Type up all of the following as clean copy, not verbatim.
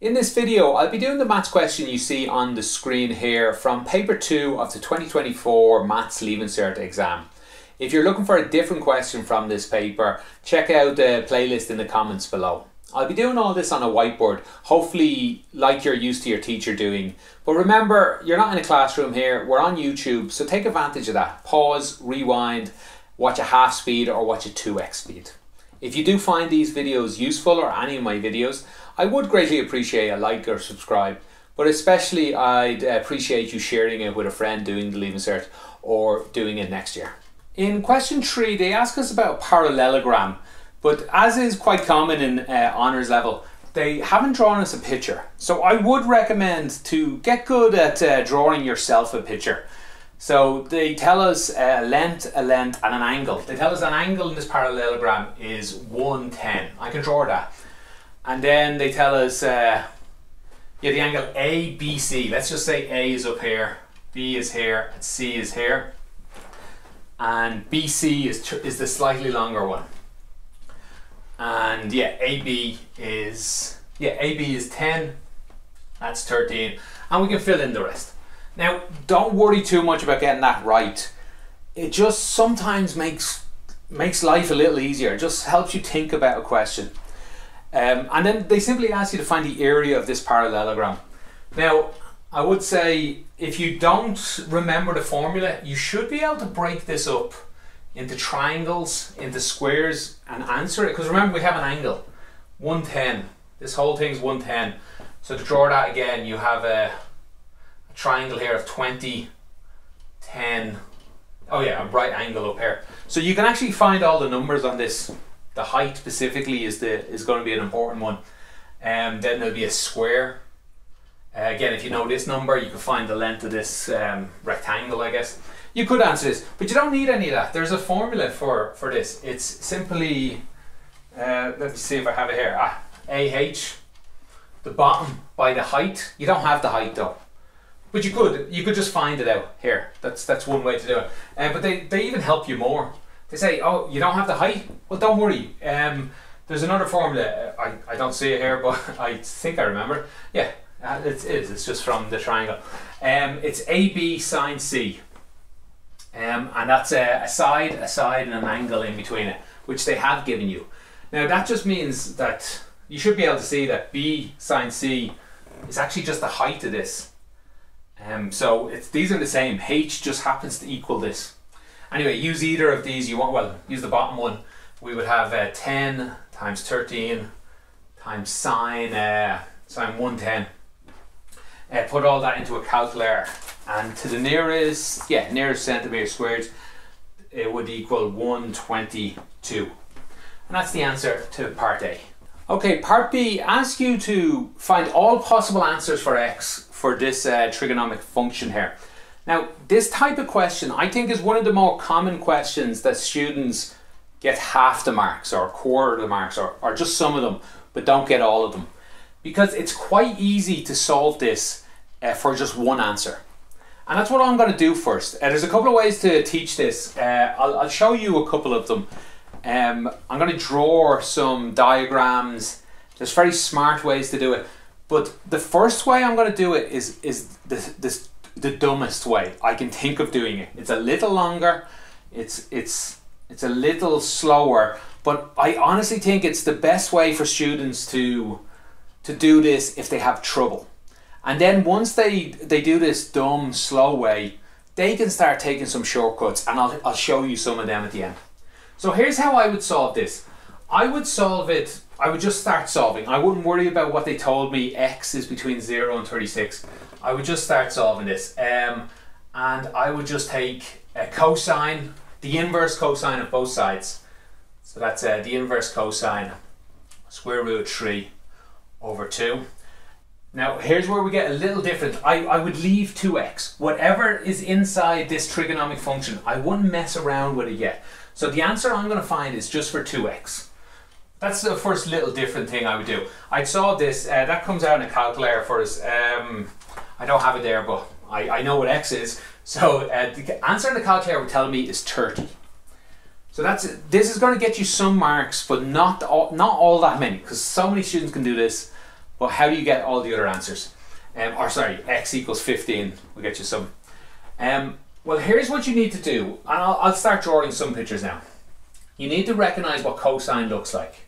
In this video, I'll be doing the maths question you see on the screen here from paper 2 of the 2024 Maths Leaving Cert exam. If you're looking for a different question from this paper, check out the playlist in the comments below. I'll be doing all this on a whiteboard, hopefully like you're used to your teacher doing. But remember, you're not in a classroom here, we're on YouTube, so take advantage of that. Pause, rewind, watch a half speed or watch a 2x speed. If you do find these videos useful or any of my videos, I would greatly appreciate a like or subscribe, but especially I'd appreciate you sharing it with a friend doing the Leaving Cert or doing it next year. In question 3, they ask us about parallelogram, but as is quite common in honours level, they haven't drawn us a picture. So I would recommend to get good at drawing yourself a picture. So they tell us a length and an angle. They tell us an angle in this parallelogram is 110. I can draw that. And then they tell us the angle ABC. Let's just say A is up here, B is here, and C is here. And BC is the slightly longer one. And yeah, AB is 10, that's 13. And we can fill in the rest. Now, don't worry too much about getting that right. It just sometimes makes life a little easier. It just helps you think about a question. And then they simply ask you to find the area of this parallelogram. Now, I would say if you don't remember the formula, you should be able to break this up into triangles, into squares, and answer it. Because remember, we have an angle, 110. This whole thing's 110. So to draw that again, you have a triangle here of 20, 10. Oh yeah, a right angle up here. So you can actually find all the numbers on this. The height specifically is going to be an important one. Then there'll be a square. Again, if you know this number, you can find the length of this rectangle, I guess. You could answer this, but you don't need any of that. There's a formula for this. It's simply, let me see if I have it here. AH, the bottom by the height. You don't have the height though. But you could just find it out here. That's one way to do it. But they even help you more. They say, oh, you don't have the height? Well, don't worry. There's another formula. I don't see it here, but I think I remember. Yeah, it's just from the triangle. It's AB sine C. And that's a side, and an angle in between it, which they have given you. Now, that just means that you should be able to see that B sine C is actually just the height of this. So these are the same. H just happens to equal this. Anyway, use either of these you want. Well, use the bottom one. We would have 10 times 13 times sine 110. Put all that into a calculator, and to the nearest centimetre squared, it would equal 122. And that's the answer to part A. Okay, part B asks you to find all possible answers for x for this trigonomic function here. Now, this type of question, I think, is one of the more common questions that students get half the marks or a quarter of the marks or just some of them, but don't get all of them. Because it's quite easy to solve this for just one answer. And that's what I'm going to do first. There's a couple of ways to teach this. I'll show you a couple of them. I'm going to draw some diagrams. There's very smart ways to do it. But the first way I'm going to do it is the dumbest way I can think of doing it. It's a little longer, it's a little slower, but I honestly think it's the best way for students to do this if they have trouble. And then once they do this dumb, slow way, they can start taking some shortcuts, and I'll show you some of them at the end. So here's how I would solve this. I would just start solving. I wouldn't worry about what they told me. X is between 0 and 36. I would just start solving this. And I would just take a cosine, the inverse cosine of both sides. So that's the inverse cosine, square root of 3 over 2. Now, here's where we get a little different. I would leave 2x. Whatever is inside this trigonomic function, I wouldn't mess around with it yet. So the answer I'm going to find is just for 2x. That's the first little different thing I would do. I saw this, that comes out in a calculator for us. I don't have it there, but I know what x is. So the answer in the calculator would tell me is 30. So this is going to get you some marks, but not all that many, because so many students can do this. Well, how do you get all the other answers? X equals 15. We'll get you some. Well, here's what you need to do, and I'll start drawing some pictures now. You need to recognize what cosine looks like.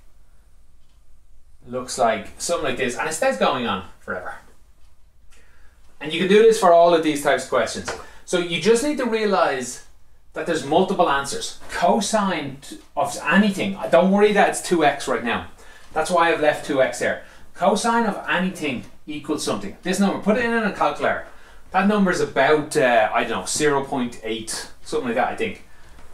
Looks like something like this, and it stays going on forever. And you can do this for all of these types of questions. So you just need to realize that there's multiple answers. Cosine of anything, don't worry that it's 2x right now. That's why I've left 2x there. Cosine of anything equals something. This number, put it in a calculator. That number is about, I don't know, 0.8, something like that, I think.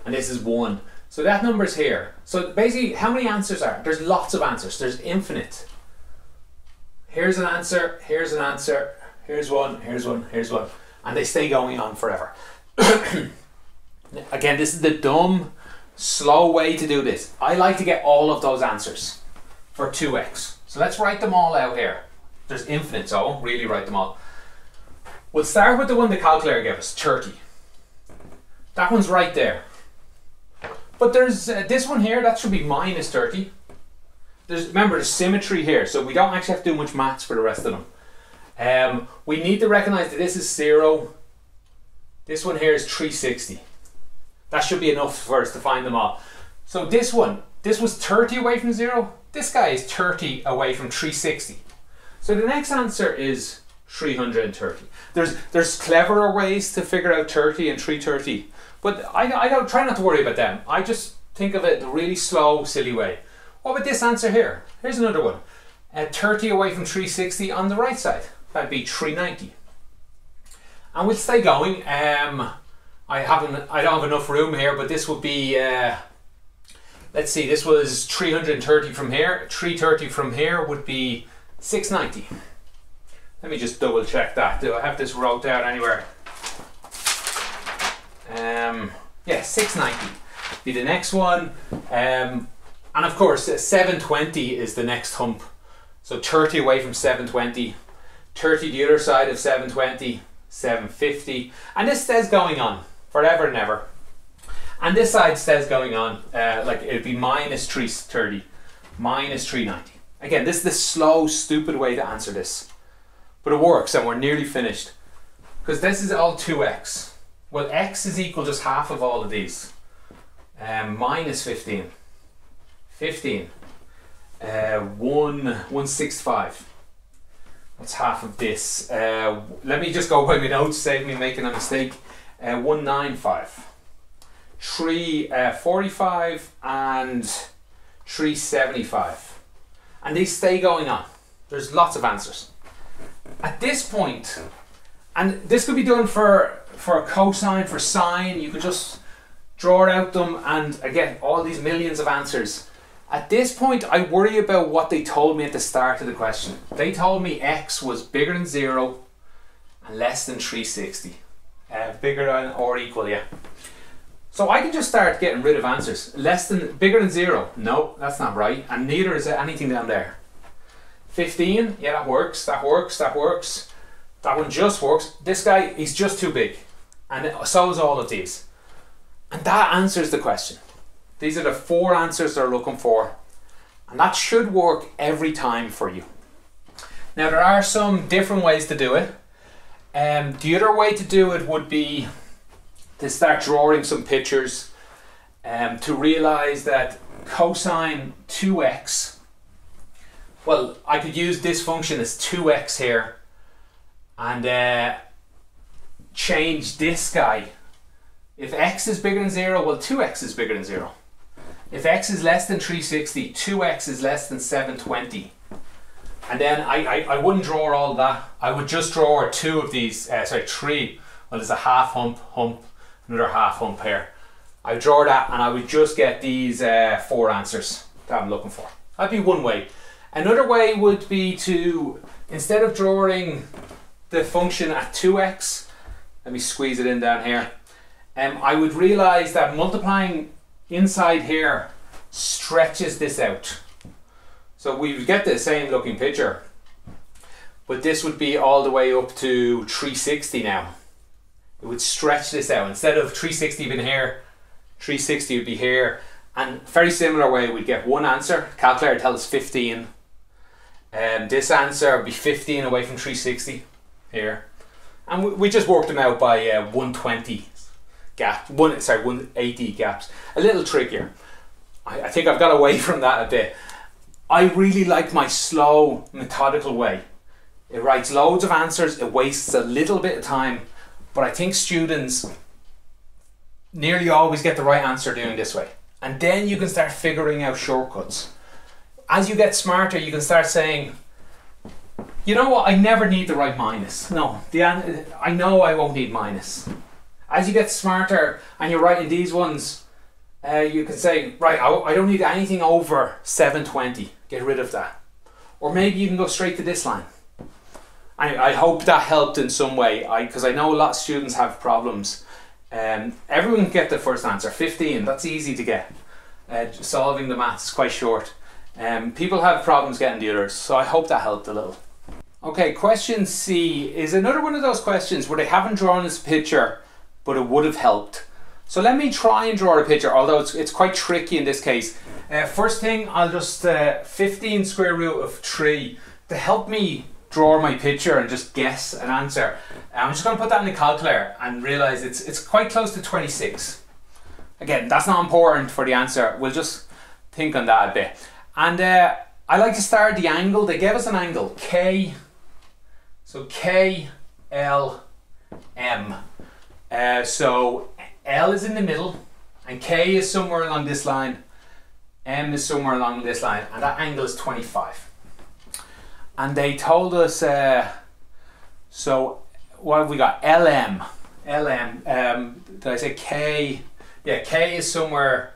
And this is 1. So that number's here. So basically, how many answers are there? There's lots of answers. There's infinite. Here's an answer, here's an answer, here's one, here's one, here's one. And they stay going on forever. Again, this is the dumb, slow way to do this. I like to get all of those answers for 2x. So let's write them all out here. There's infinite, so I won't really write them all. We'll start with the one the calculator gave us, 30. That one's right there. But there's this one here, that should be minus 30. Remember, there's symmetry here, so we don't actually have to do much maths for the rest of them. We need to recognize that this is 0. This one here is 360. That should be enough for us to find them all. So this one, this was 30 away from 0. This guy is 30 away from 360. So the next answer is 330. There's cleverer ways to figure out 30 and 330. But I don't try not to worry about them. I just think of it the really slow, silly way. What about this answer here? Here's another one. 30 away from 360 on the right side. That'd be 390. And we'll stay going. I don't have enough room here, but this would be, let's see, this was 330 from here. 330 from here would be 690. Let me just double check that. Do I have this wrote down anywhere? Yeah, 690 be the next one. And of course, 720 is the next hump. So 30 away from 720. 30 the other side of 720. 750. And this stays going on forever and ever. And this side stays going on. Like it'd be minus 330. Minus 390. Again, this is the slow, stupid way to answer this. But it works and we're nearly finished. Because this is all 2x. Well, x is equal just half of all of these. Minus 15. 15. 165. That's half of this. Let me just go by my notes, save me making a mistake. 195. 345 and 375. And these stay going on. There's lots of answers. At this point, and this could be done for cosine, for sine, you could just draw out them and again, all these millions of answers. At this point, I worry about what they told me at the start of the question. They told me x was bigger than 0 and less than 360. Bigger than or equal, yeah. So I can just start getting rid of answers. Bigger than 0. No, that's not right. And neither is anything down there. 15, yeah, that works, that works, that works. That one just works. This guy, he's just too big. And so is all of these. And that answers the question. These are the 4 answers they're looking for. And that should work every time for you. Now, there are some different ways to do it. The other way to do it would be to start drawing some pictures to realize that cosine 2x, well, I could use this function as 2x here and change this guy. If x is bigger than 0, well, 2x is bigger than 0. If x is less than 360, 2x is less than 720. And then I wouldn't draw all that. I would just draw 2 of these, sorry, 3. Well, there's a half hump, another half hump here. I would draw that and I would just get these 4 answers that I'm looking for. That'd be one way. Another way would be to, instead of drawing the function at 2x, let me squeeze it in down here, I would realize that multiplying inside here stretches this out. So we would get the same looking picture, but this would be all the way up to 360 now. It would stretch this out. Instead of 360 being here, 360 would be here. And very similar way, we'd get one answer. Calculator tells us 15. This answer would be 15 away from 360 here. And we just worked them out by 120 gaps. 180 gaps. A little trickier. I think I've got away from that a bit. I really like my slow, methodical way. It writes loads of answers, it wastes a little bit of time, but I think students nearly always get the right answer doing this way. And then you can start figuring out shortcuts. As you get smarter, you can start saying, you know what, I never need the right minus. No, I know I won't need minus. As you get smarter and you're writing these ones, you can say, right, I don't need anything over 720. Get rid of that. Or maybe you can go straight to this line. I hope that helped in some way, because I know a lot of students have problems. Everyone can get the first answer, 15, that's easy to get. Solving the maths is quite short. People have problems getting the others, so I hope that helped a little. Okay, question C is another one of those questions where they haven't drawn this picture, but it would have helped. So let me try and draw a picture, although it's quite tricky in this case. First thing, I'll just 15 square root of 3 to help me draw my picture and just guess an answer. I'm just going to put that in the calculator and realise it's quite close to 26. Again, that's not important for the answer. We'll just think on that a bit. And I like to start the angle. They gave us an angle, K. So K, L, M. So L is in the middle and K is somewhere along this line. M is somewhere along this line. And that angle is 25. And they told us, so what have we got? LM. LM. Did I say K? Yeah, K is somewhere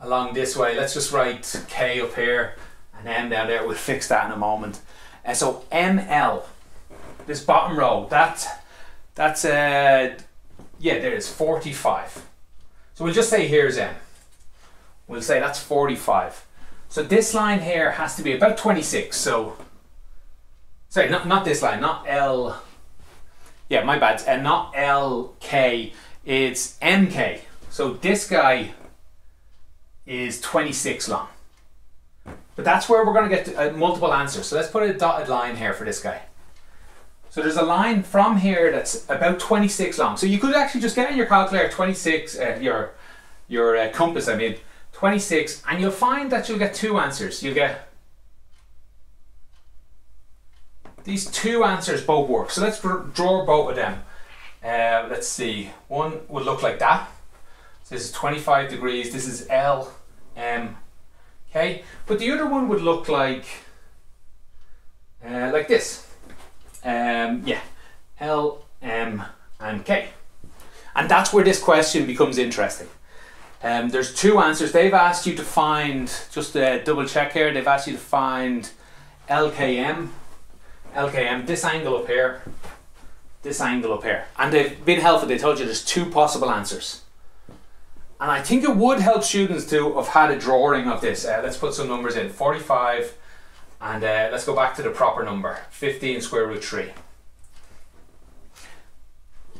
along this way. Let's just write K up here and M down there. We'll fix that in a moment. And so ML, this bottom row, that's yeah, there it is, 45. So we'll just say here's M. We'll say that's 45. So this line here has to be about 26. So sorry, not this line, not L, yeah, my bad, and not LK, it's MK. So this guy is 26 long. But that's where we're going to get to, multiple answers. So let's put a dotted line here for this guy. So there's a line from here that's about 26 long. So you could actually just get in your calculator 26, your compass, I mean, 26, and you'll find that you'll get two answers. You'll get these two answers both work, so let's draw both of them. Let's see, one would look like that. So this is 25 degrees, this is L, M, okay? But the other one would look like this. Yeah, L, M, and K. And that's where this question becomes interesting. There's two answers. They've asked you to find, just double check here, they've asked you to find LKM. LKM, this angle up here, this angle up here. And they've been helpful, they told you there's two possible answers. And I think it would help students to have had a drawing of this. Let's put some numbers in, 45, and let's go back to the proper number, 15 square root 3.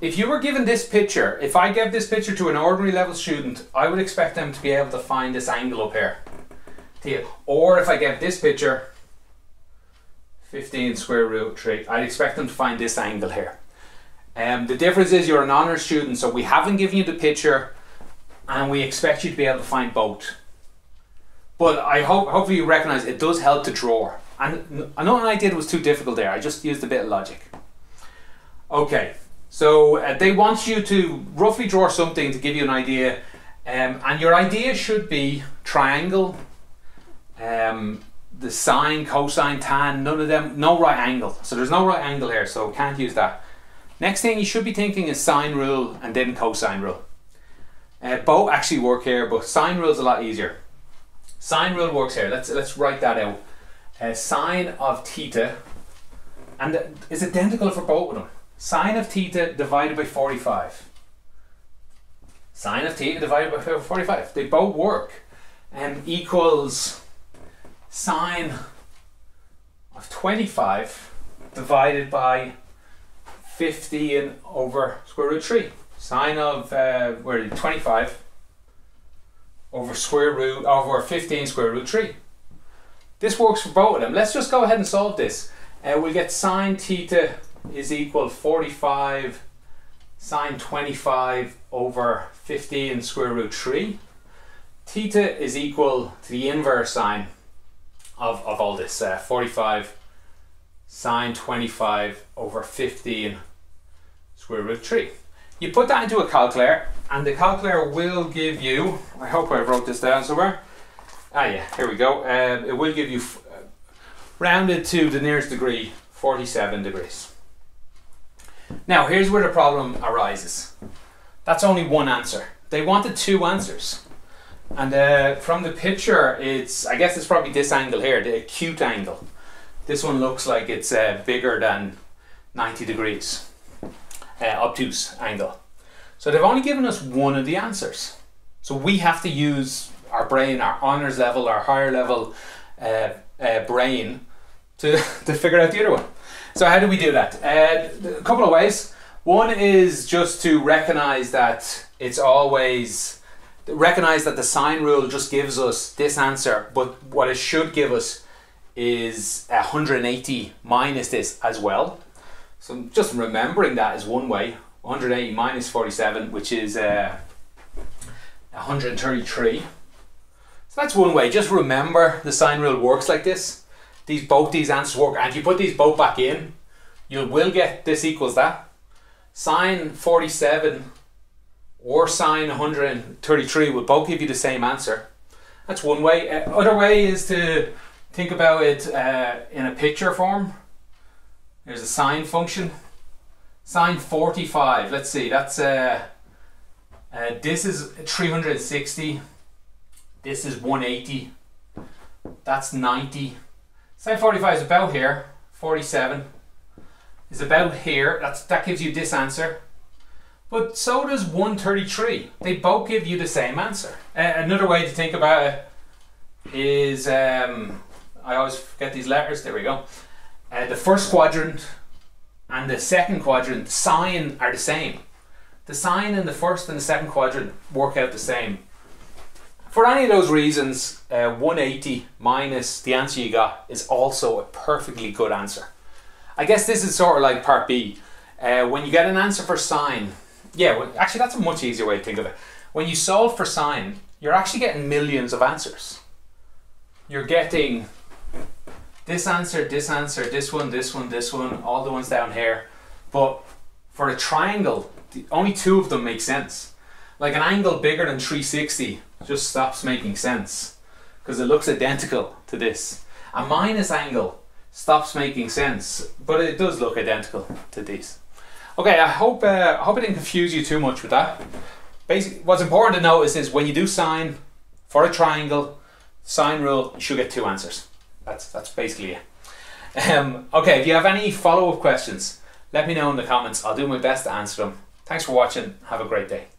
If you were given this picture, if I gave this picture to an ordinary level student, I would expect them to be able to find this angle up here. Or if I gave this picture, 15 square root 3. I'd expect them to find this angle here. The difference is you're an honours student, so we haven't given you the picture and we expect you to be able to find both. But I hopefully you recognise it does help to draw. And nothing I did was too difficult there, I just used a bit of logic. Okay, so they want you to roughly draw something to give you an idea. And your idea should be triangle, the sine, cosine, tan, none of them, no right angle. So there's no right angle here, so can't use that. Next thing you should be thinking is sine rule and then cosine rule. Both actually work here, but sine rule's a lot easier. Sine rule works here, let's write that out. Sine of theta, and it's identical for both of them. Sine of theta divided by 45. Sine of theta divided by 45, they both work. Equals sine of 25 divided by 15 over square root 3. Sine of 25 over 15 square root 3. This works for both of them. Let's just go ahead and solve this. We'll get sine theta is equal 45 sine 25 over 15 square root 3. Theta is equal to the inverse sine of all this, 45 sine 25 over 15 square root 3. You put that into a calculator, and the calculator will give you, I hope I wrote this down somewhere. Ah yeah, here we go. It will give you, rounded to the nearest degree, 47 degrees. Now here's where the problem arises. That's only one answer. They wanted two answers. And from the picture, it's, I guess it's probably this angle here, the acute angle. This one looks like it's bigger than 90 degrees. Obtuse angle. So they've only given us one of the answers. So we have to use our brain, our honors level, our higher level brain to figure out the other one. So how do we do that? A couple of ways. One is just to recognize that it's always, recognize that the sine rule just gives us this answer, but what it should give us is 180 minus this as well. So just remembering that is one way. 180 minus 47, which is 133. So that's one way. Just remember the sine rule works like this. Both these answers work. And if you put these both back in, you will get this equals that. Sine 47 or sine 133 will both give you the same answer. That's one way. Other way is to think about it in a picture form. There's a sine function, sine 45, let's see, that's, this is 360, this is 180, that's 90, sine 45 is about here, 47 is about here, that gives you this answer, but so does 133, they both give you the same answer. Another way to think about it is, I always forget these letters, there we go. The first quadrant and the second quadrant, sine are the same. The sine in the first and the second quadrant work out the same. For any of those reasons, 180 minus the answer you got is also a perfectly good answer. I guess this is sort of like part B. When you get an answer for sine, actually that's a much easier way to think of it. When you solve for sine, you're actually getting millions of answers. You're getting this answer, this answer, this one, this one, this one, all the ones down here. But for a triangle, only two of them make sense. Like an angle bigger than 360 just stops making sense because it looks identical to this. A minus angle stops making sense, but it does look identical to these. Okay, I hope I didn't confuse you too much with that. Basically, what's important to notice is when you do sine for a triangle, sine rule, you should get two answers. That's basically it. Okay, if you have any follow-up questions, let me know in the comments. I'll do my best to answer them. Thanks for watching. Have a great day.